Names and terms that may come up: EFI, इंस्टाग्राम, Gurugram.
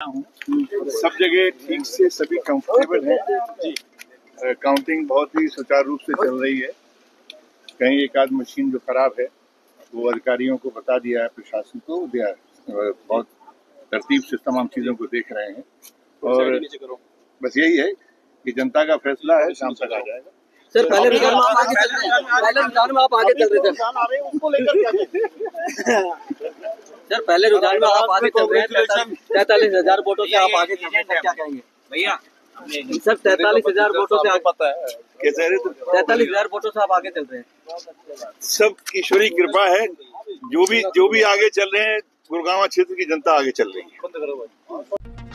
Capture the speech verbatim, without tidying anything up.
सब जगह ठीक से सभी कंफर्टेबल हैं। काउंटिंग बहुत ही सुचारू रूप से चल रही है। कहीं एक आध मशीन जो खराब है वो अधिकारियों को बता दिया है, प्रशासन को दिया है। बहुत तरतीब से तमाम चीज़ों को देख रहे हैं और बस यही है कि जनता का फैसला है, शाम तक आ जाएगा। सर पहले रुझान में आप आगे चल रहे थे, पहले रुझान में आप आगे चल रहे थे उनको लेकर। सर पहले रुझान में आप आगे चल रहे हैं, तैतालीस हजार वोटों से आप आगे चल रहे हैं, क्या कहेंगे भैया? सर तैतालीस हजार वोटों से आप पता है कैसे तैतालीस हजार वोटों से आप आगे चल रहे हैं। सब ईश्वरी कृपा है, जो भी जो भी आगे चल रहे हैं, गुरुग्राम क्षेत्र की जनता आगे चल रही है।